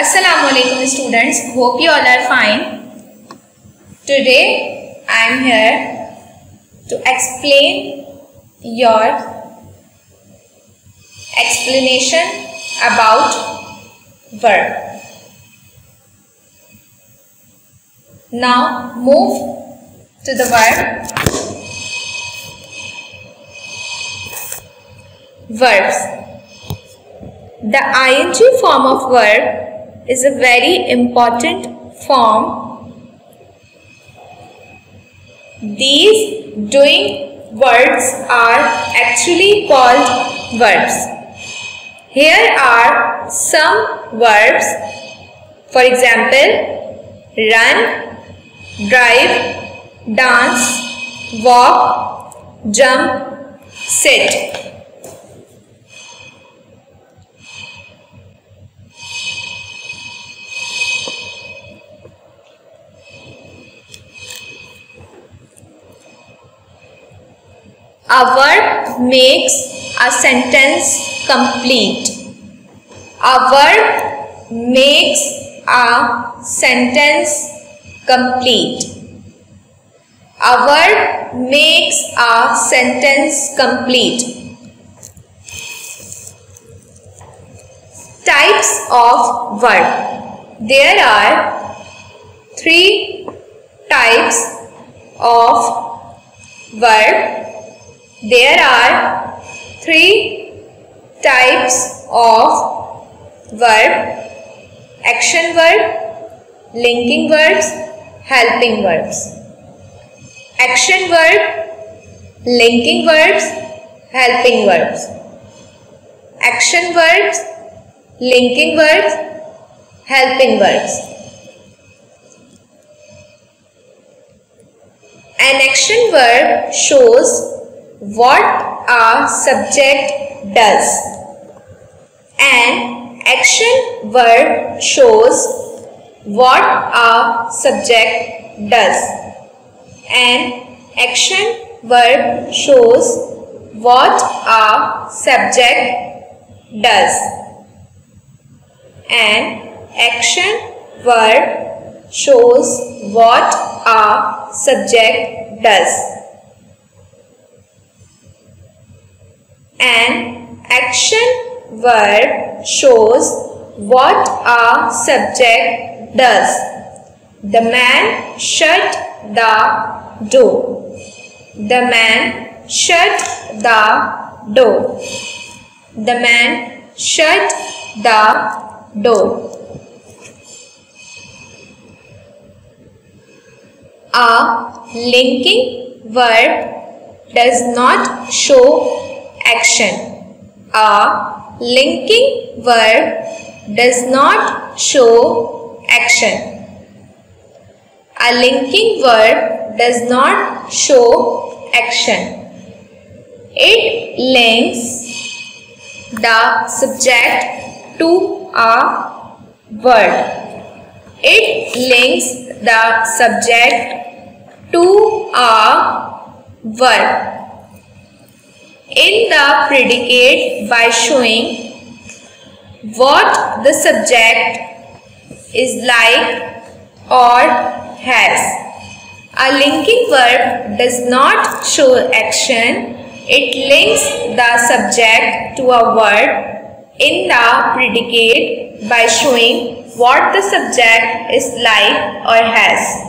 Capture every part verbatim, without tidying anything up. Assalamualaikum students, hope you all are fine. Today I am here to explain your explanation about verb. Now move to the verb. Verbs. The ing form of verb is a very important form. These doing words are actually called verbs. Here are some verbs. For example, run, drive, dance, walk, jump, sit. A verb makes a sentence complete. A verb makes a sentence complete. A verb makes a sentence complete. Types of verb. There are three types of verb. There are three types of verb: action verb, linking verbs, helping verbs. Action verb, linking verbs, helping verbs. Action verbs, linking verbs, helping verbs. An action verb shows what a subject does. An action verb shows what a subject does. An action verb shows what a subject does. An action verb shows what a subject does. An action verb shows what a subject does. The man shut the door. The man shut the door. The man shut the door. A linking verb does not show action. A linking verb does not show action. A linking verb does not show action. It links the subject to a word. It links the subject to a verb. In the predicate by showing what the subject is like or has. A linking verb does not show action. It links the subject to a word in the predicate by showing what the subject is like or has.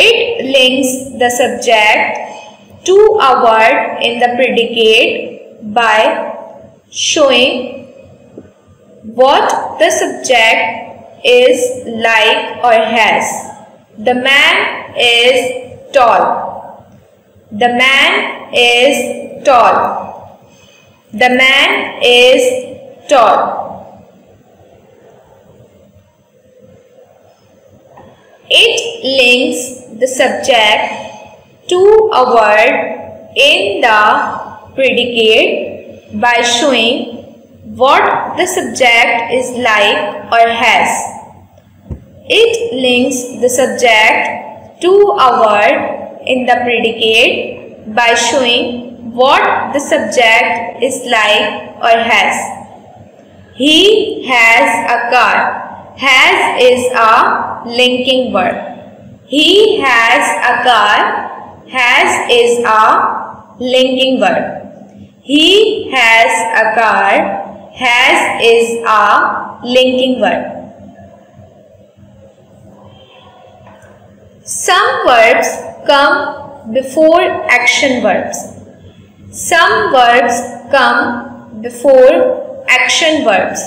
It links the subject to a word in the predicate by showing what the subject is like or has. The man is tall. The man is tall. The man is tall. It links the subject to a word in the predicate by showing what the subject is like or has. It links the subject to a word in the predicate by showing what the subject is like or has. He has a car. Has is a linking verb. He has a car. Has is a linking verb. He has a car. Has is a linking verb. Some verbs come before action verbs. Some verbs come before action verbs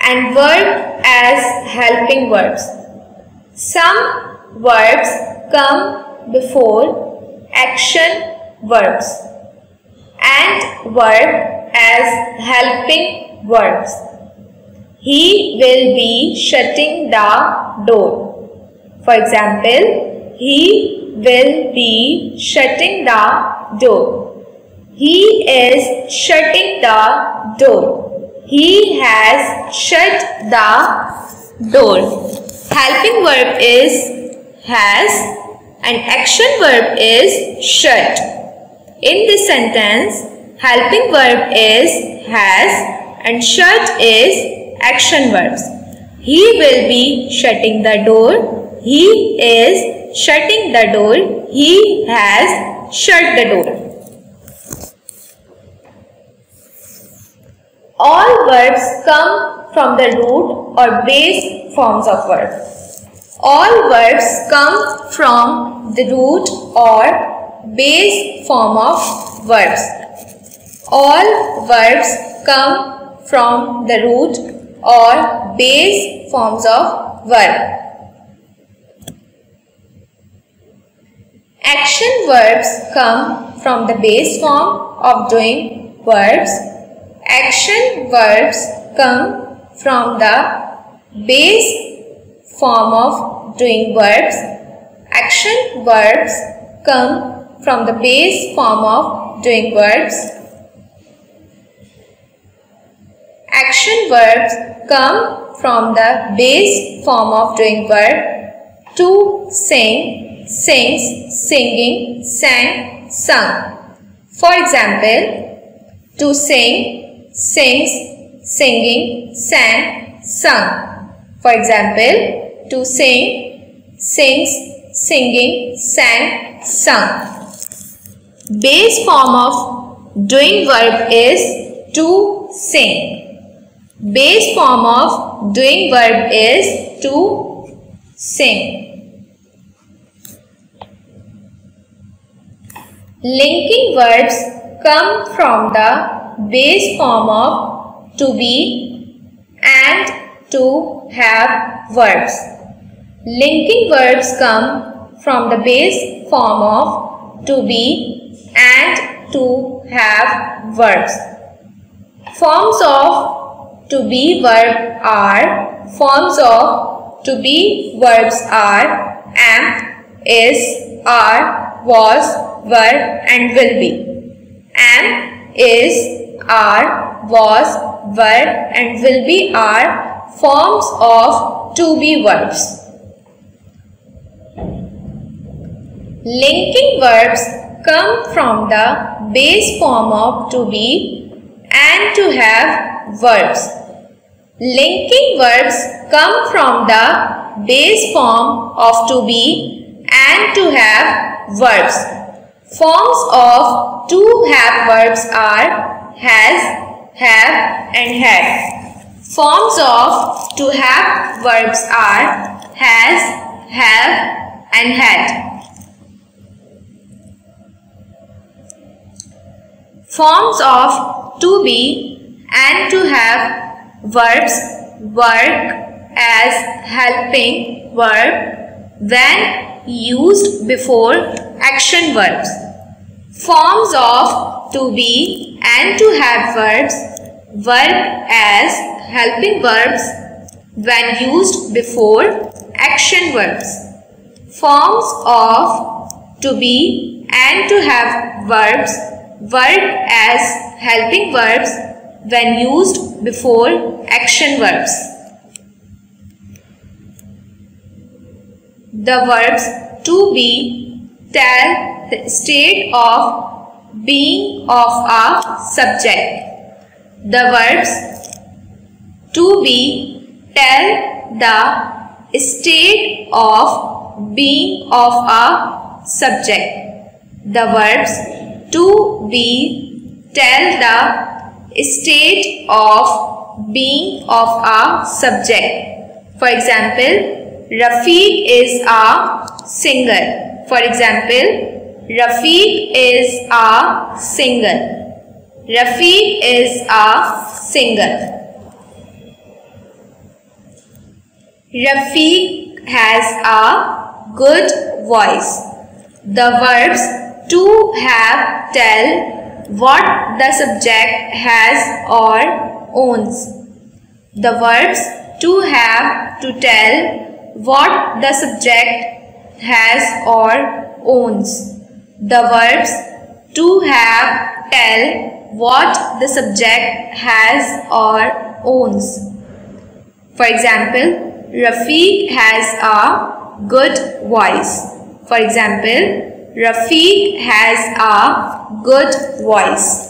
and work as helping verbs. Some verbs come before action verbs and work as helping verbs. He will be shutting the door. For example, he will be shutting the door. He is shutting the door. He has shut the door. Helping verb is has and action verb is shut. In this sentence, helping verb is has and shut is action verbs. He will be shutting the door. He is shutting the door. He has shut the door. All verbs come from the root or base forms of verb. All verbs come from the root or base form of verbs. All verbs come from the root or base forms of verb. Action verbs come from the base form of doing verbs. Action verbs come from the base form of doing verbs. Action verbs come from the base form of doing verbs. Action verbs come from the base form of doing verb. To sing, sings, singing, sang, sung. For example, to sing, sings, singing, sang, sung. For example, to sing, sings, singing, sang, sung. Base form of doing verb is to sing. Base form of doing verb is to sing. Linking verbs come from the base form of to be and to have verbs. Linking verbs come from the base form of to be and to have verbs. Forms of to be verb are, forms of to be verbs are am, is, are, was, were and will be. Am, is, are, was, were and will be are forms of to be verbs. Linking verbs come from the base form of to be and to have verbs. Linking verbs come from the base form of to be and to have verbs. Forms of to have verbs are has, have and had. Forms of to have verbs are has, have and had. Forms of to be and to have verbs work as helping verb when used before action verbs. Forms of to be and to have verbs work as helping verbs when used before action verbs. Forms of to be and to have verbs work as helping verbs when used before action verbs. The verbs to be tell the state of being of a subject. The verbs to be tell the state of being of a subject. The verbs to be tell the state of being of a subject. For example, Rafiq is a singer. For example, Rafiq is a singer. Rafiq is a singer. Rafiq has a good voice. The verbs to have tell what the subject has or owns. The verbs to have to tell what the subject has or owns. The verbs to have tell what the subject has or owns. For example, Rafiq has a good voice. For example, Rafiq has a good voice.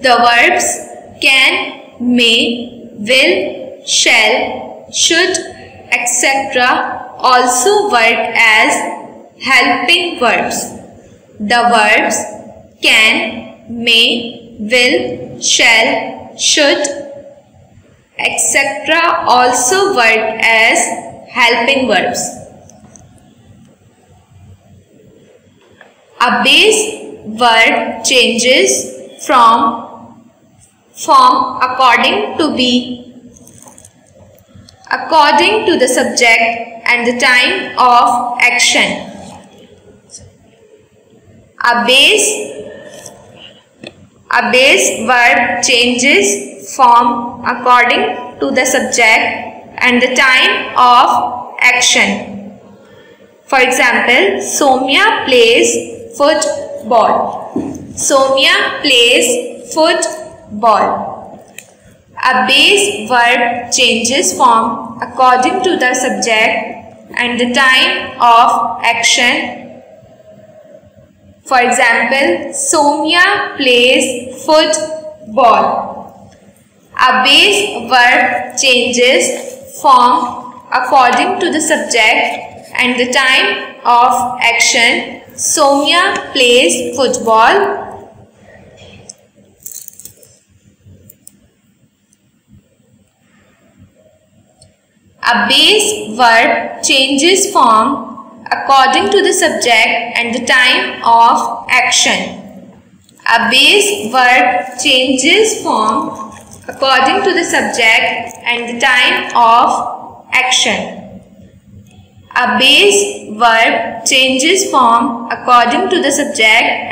The verbs can, may, will, shall, should, et cetera also work as helping verbs. The verbs can, may, will, shall, should, et cetera also work as helping verbs. A base word changes from form according to be, according to the subject and the time of action. A base, a base verb changes form according to the subject and the time of action. For example, Somia plays football. Somia plays football. A base verb changes form according to the subject and the time of action. For example, Sonia plays football. A base verb changes form according to the subject and the time of action. Sonia plays football. A base verb changes form according to the subject and the time of action. A base verb changes form according to the subject and the time of action. A base verb changes form according to the subject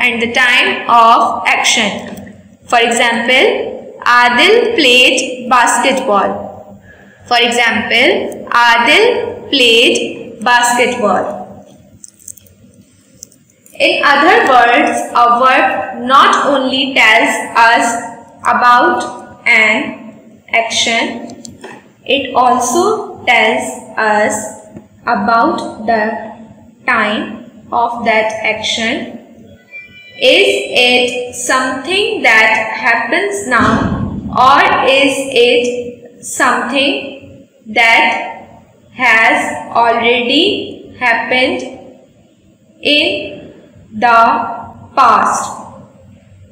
and the time of action. For example, Adil played basketball. For example, Adil played basketball. In other words, a verb not only tells us about an action, it also tells us about the time of that action. Is it something that happens now, or is it something that has already happened in the past?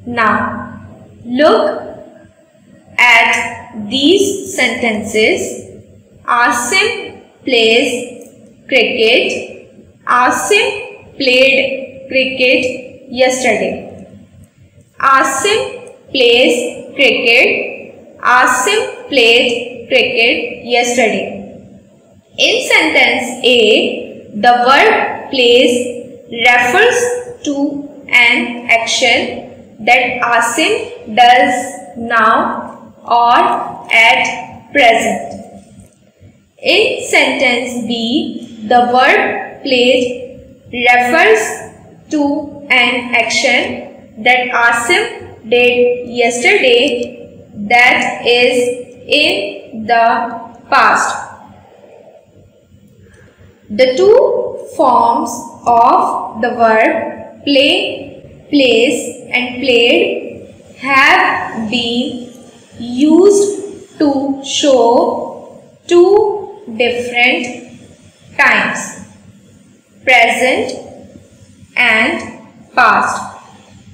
Now, look at these sentences. Asim plays cricket. Asim played cricket yesterday. Asim plays cricket. Asim played cricket yesterday. In sentence A, the verb plays refers to an action that Asim does now or at present. In sentence B, the verb played refers to an action that Asim did yesterday that is in the past. The two forms of the verb play, plays and played have been used to show two different times, present and past.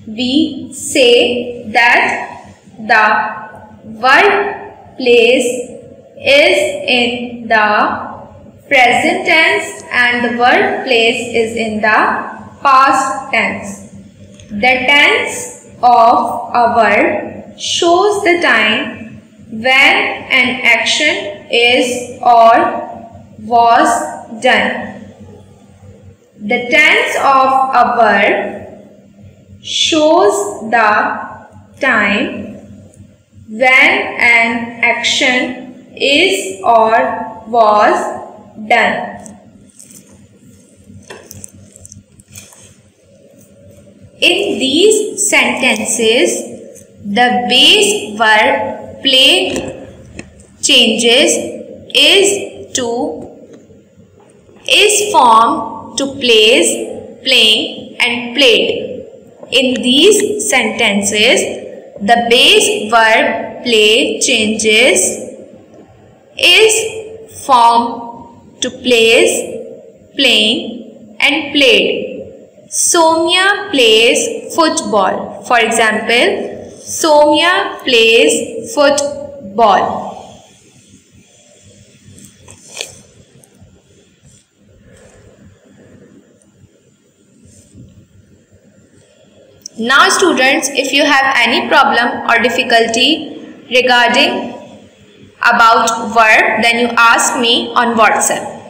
We say that the verb plays is in the present tense and the verb plays is in the past tense. The tense of a verb shows the time when an action is or was done. The tense of a verb shows the time when an action is or was done. Done. In these sentences, the base verb play changes is to, is form to plays, playing and played. In these sentences, the base verb play changes is form to plays, playing and played. Somia plays football. For example, Somia plays football. Now students, if you have any problem or difficulty regarding about verb, then you ask me on WhatsApp.